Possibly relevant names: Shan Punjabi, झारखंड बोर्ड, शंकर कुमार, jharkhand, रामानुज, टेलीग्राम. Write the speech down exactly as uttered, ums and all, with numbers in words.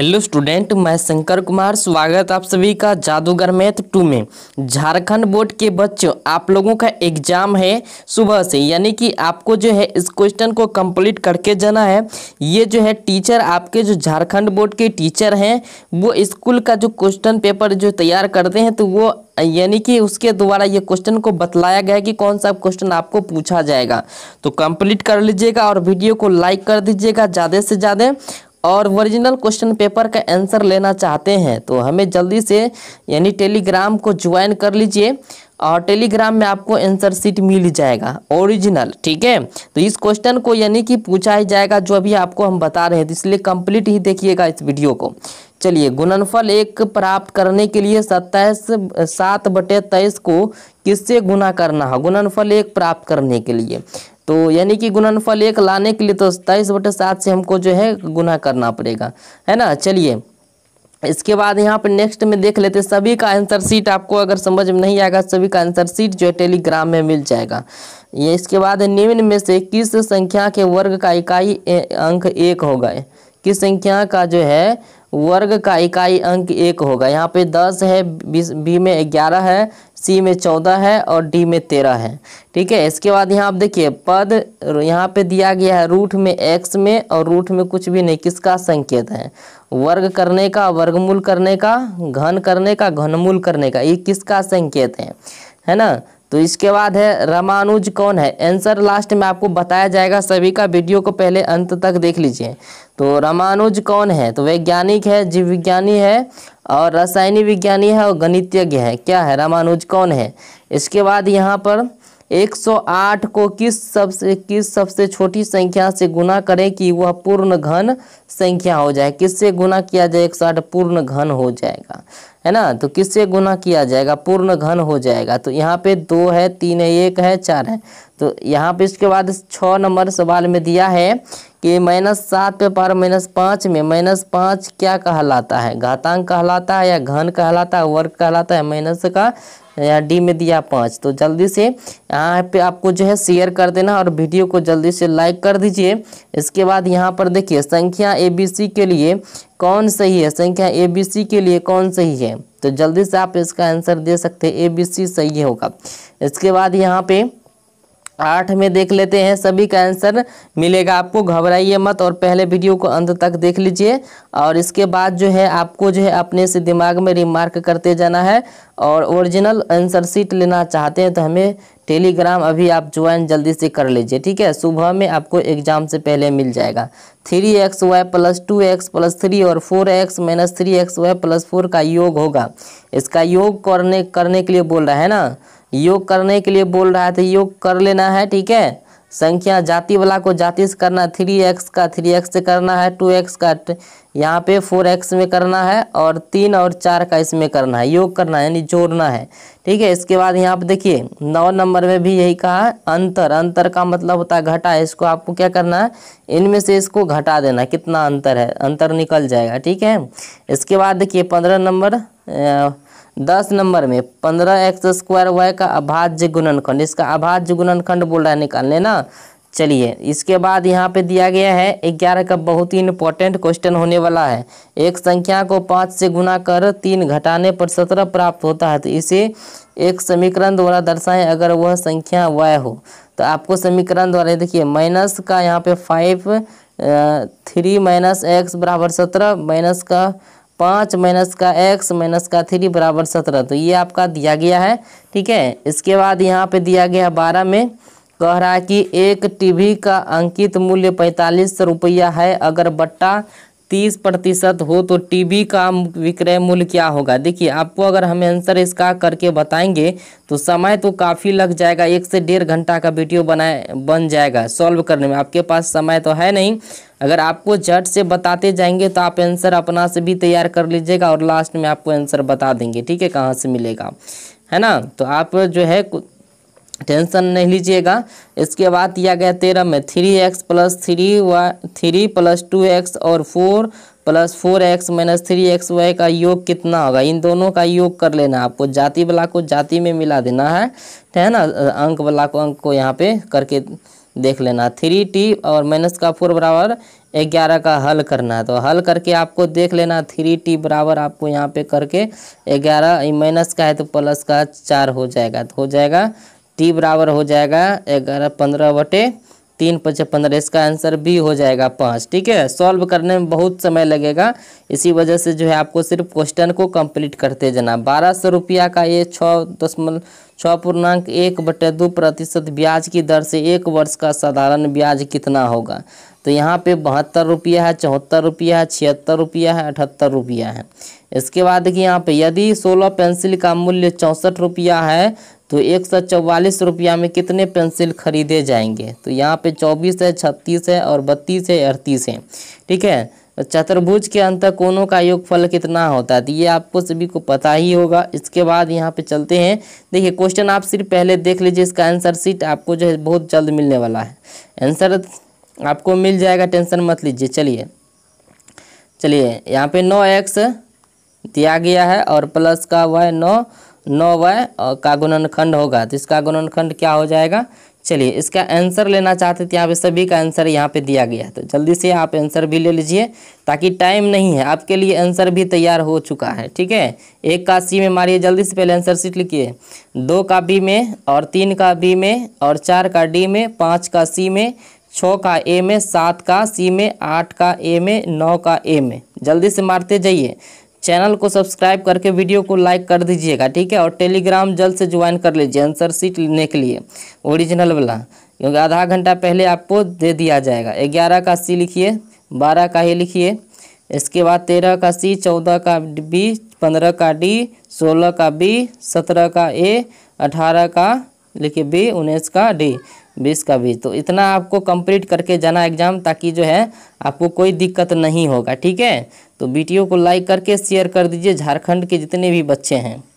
Hello student, मैं शंकर कुमार। स्वागत आप सभी का जादूगर मैथ टू में। झारखंड बोर्ड के बच्चों, आप लोगों का एग्जाम है सुबह से, यानी कि आपको जो है इस क्वेश्चन को कंप्लीट करके जाना है। ये जो है टीचर, आपके जो झारखंड बोर्ड के टीचर हैं, वो स्कूल का जो क्वेश्चन पेपर जो तैयार करते हैं, तो वो यानी कि उसके द्वारा ये क्वेश्चन को बतलाया गया है कि कौन सा क्वेश्चन आपको पूछा जाएगा। तो कंप्लीट कर लीजिएगा और वीडियो को लाइक कर दीजिएगा ज़्यादा से ज़्यादा। और ओरिजिनल क्वेश्चन पेपर का आंसर लेना चाहते हैं तो हमें जल्दी से यानी टेलीग्राम को ज्वाइन कर लीजिए और टेलीग्राम में आपको आंसर शीट मिल जाएगा ओरिजिनल, ठीक है। तो इस क्वेश्चन को यानी कि पूछा ही जाएगा जो अभी आपको हम बता रहे हैं, तो इसलिए कंप्लीट ही देखिएगा इस वीडियो को। चलिए, गुणनफल एक प्राप्त करने के लिए सत्ताईस सात बटे तेईस को किससे गुना करना है। गुणनफल एक प्राप्त करने के लिए तो यानी कि गुणनफल एक लाने के लिए तो तेईस बटे सात से हमको जो है गुना करना पड़ेगा, है ना। चलिए, इसके बाद यहाँ पर नेक्स्ट में देख लेते हैं। सभी का आंसर शीट आपको अगर समझ में नहीं आएगा, सभी का आंसर शीट जो है टेलीग्राम में मिल जाएगा। ये इसके बाद निम्न में से किस संख्या के वर्ग का इकाई अंक एक होगा। किस संख्या का जो है वर्ग का इकाई अंक एक होगा। यहाँ पे दस है, बी में ग्यारह है, सी में चौदह है और डी में तेरह है, ठीक है। इसके बाद यहाँ आप देखिए पद यहाँ पे दिया गया है रूट में एक्स में, और रूट में कुछ भी नहीं, किसका संकेत है। वर्ग करने का, वर्गमूल करने का, घन करने का, घनमूल करने का, ये किसका संकेत है, है ना। तो इसके बाद है रामानुज कौन है। आंसर लास्ट में आपको बताया जाएगा सभी का, वीडियो को पहले अंत तक देख लीजिए। तो रामानुज कौन है, तो वैज्ञानिक है, जीव विज्ञानी है और रासायनिक विज्ञानी है और गणितज्ञ है। क्या है, रामानुज कौन है। इसके बाद यहाँ पर एक सौ आठ को किस सबसे किस सबसे छोटी संख्या से गुना करें कि वह पूर्ण घन संख्या हो जाए। किससे गुना किया जाए, एक सौ आठ पूर्ण घन हो जाएगा, है ना। तो किससे गुना किया जाएगा, पूर्ण घन हो जाएगा। तो यहाँ पे दो है, तीन है, एक है, चार है। तो यहाँ पे इसके बाद छः नंबर सवाल में दिया है कि माइनस सात पे पार माइनस पाँच में माइनस पाँच क्या कहलाता है। घातांक कहलाता है या घन कहलाता है, वर्ग कहलाता है, माइनस का या डी में दिया पाँच। तो जल्दी से यहाँ पे आपको जो है शेयर कर देना और वीडियो को जल्दी से लाइक कर दीजिए। इसके बाद यहाँ पर देखिए संख्या ए बी सी के लिए कौन सही है। संख्या ए बी सी के लिए कौन सही है, तो जल्दी से आप इसका आंसर दे सकते हैं, ए बी सी सही होगा। इसके बाद यहाँ पे आठ में देख लेते हैं, सभी का आंसर मिलेगा आपको, घबराइए मत और पहले वीडियो को अंत तक देख लीजिए। और इसके बाद जो है आपको जो है अपने से दिमाग में रिमार्क करते जाना है। और ओरिजिनल आंसर शीट लेना चाहते हैं तो हमें टेलीग्राम अभी आप ज्वाइन जल्दी से कर लीजिए, ठीक है। सुबह में आपको एग्जाम से पहले मिल जाएगा। Three x y plus two x plus three और four x minus three x y plus four का योग होगा। इसका योग करने करने के लिए बोल रहा है ना, योग करने के लिए बोल रहा है, तो योग कर लेना है, ठीक है। संख्या जाति वाला को जाति से करना है, थ्री एक्स का थ्री एक्स से करना है, टू एक्स का यहाँ पे फोर एक्स में करना है और तीन और चार का इसमें करना है, योग करना है यानी जोड़ना है, ठीक है। इसके बाद यहाँ पे देखिए नौ नंबर में भी यही कहा है, अंतर। अंतर का मतलब होता है घटा। इसको आपको क्या करना है, इनमें से इसको घटा देना, कितना अंतर है, अंतर निकल जाएगा, ठीक है। इसके बाद देखिए पंद्रह नंबर दस नंबर में पंद्रह एक्स स्क्वायर वाई का अभाज्य गुणनखंड। इसका अभाज्य गुणनखंड बोल रहा है निकालने ना। चलिए, इसके बाद यहाँ पे दिया गया है ग्यारह का बहुत ही इम्पोर्टेंट क्वेश्चन होने वाला है। एक संख्या को पाँच से गुना कर तीन घटाने पर सत्रह प्राप्त होता है, तो इसे एक समीकरण द्वारा दर्शाएं अगर वह संख्या वाई हो। तो आपको समीकरण द्वारा देखिए माइनस का यहाँ पे फाइव थ्री माइनस एक्स बराबर सत्रह माइनस का पाँच माइनस का एक्स माइनस का थ्री बराबर सत्रह, तो ये आपका दिया गया है, ठीक है। इसके बाद यहाँ पे दिया गया है बारह में, कह रहा है कि एक टीवी का अंकित मूल्य पैंतालीस सौ रुपया है, अगर बट्टा तीस प्रतिशत हो तो टीवी का विक्रय मूल्य क्या होगा। देखिए आपको अगर हमें आंसर इसका करके बताएंगे तो समय तो काफ़ी लग जाएगा, एक से डेढ़ घंटा का वीडियो बनाए बन जाएगा सॉल्व करने में। आपके पास समय तो है नहीं, अगर आपको झट से बताते जाएंगे तो आप आंसर अपना से भी तैयार कर लीजिएगा और लास्ट में आपको आंसर बता देंगे, ठीक है, कहाँ से मिलेगा, है ना। तो आप जो है टेंशन नहीं लीजिएगा। इसके बाद दिया गया तेरह में three x plus three y three plus two x और four plus four x minus three x y का योग कितना होगा। इन दोनों का योग कर लेना, आपको जाति वाला को जाति में मिला देना है, है ना, अंक वाला को अंक को यहाँ पे करके देख लेना। थ्री टी और माइनस का फोर बराबर ग्यारह का हल करना है, तो हल करके आपको देख लेना थ्री टी बराबर आपको यहाँ पे करके ग्यारह माइनस का है तो प्लस का चार हो जाएगा, तो हो जाएगा टी बराबर हो जाएगा ग्यारह पंद्रह बटे तीन पचे पंद्रह, इसका आंसर भी हो जाएगा पाँच। ठीक है, सॉल्व करने में बहुत समय लगेगा, इसी वजह से जो है आपको सिर्फ क्वेश्चन को कंप्लीट करते जाना। बारह सौ रुपया का ये छः दशमलव छः पूर्णांक एक बटे दो प्रतिशत ब्याज की दर से एक वर्ष का साधारण ब्याज कितना होगा? तो यहाँ पे बहत्तर रुपया है, चौहत्तर रुपया है, छिहत्तर रुपया है, अठहत्तर रुपया है। इसके बाद कि यहाँ पे यदि सोलह पेंसिल का मूल्य चौंसठ रुपया है तो एक सौ चौवालीस रुपया में कितने पेंसिल खरीदे जाएंगे? तो यहाँ पे चौबीस है, छत्तीस है और बत्तीस है, अड़तीस है। ठीक है, चतुर्भुज के अंतःकोणों का योगफल कितना होता है? तो ये आपको सभी को पता ही होगा। इसके बाद यहाँ पे चलते हैं, देखिए क्वेश्चन आप सिर्फ पहले देख लीजिए, इसका आंसर शीट आपको जो है बहुत जल्द मिलने वाला है, आंसर आपको मिल जाएगा, टेंशन मत लीजिए। चलिए चलिए यहाँ पे नौ एक्स दिया गया है और प्लस का वाई नौ नौ वाई का गुणनखंड होगा, तो इसका गुणनखंड क्या हो जाएगा? चलिए इसका आंसर लेना चाहते थे, यहाँ पे सभी का आंसर यहाँ पे दिया गया है, तो जल्दी से आप आंसर भी ले लीजिए ताकि टाइम नहीं है, आपके लिए आंसर भी तैयार हो चुका है। ठीक है, एक का सी में मारिए, जल्दी से पहले आंसर शीट लिखिए, दो का बी में और तीन का बी में और चार का डी में, पाँच का सी में, छः का ए में, सात का सी में, आठ का ए में, नौ का ए में। जल्दी से मारते जाइए, चैनल को सब्सक्राइब करके वीडियो को लाइक कर दीजिएगा। ठीक है, और टेलीग्राम जल्द से ज्वाइन कर लीजिए आंसर शीट लेने के लिए ओरिजिनल वाला, क्योंकि आधा घंटा पहले आपको दे दिया जाएगा। ग्यारह का सी लिखिए, बारह का ही लिखिए, इसके बाद तेरह का सी, चौदह का बी, पंद्रह का डी, सोलह का बी, सत्रह का ए, अठारह का लिखिए बी, उन्नीस का डी, बीस का भी। तो इतना आपको कंप्लीट करके जाना एग्जाम, ताकि जो है आपको कोई दिक्कत नहीं होगा। ठीक है, तो वीडियो को लाइक करके शेयर कर दीजिए, झारखंड के जितने भी बच्चे हैं।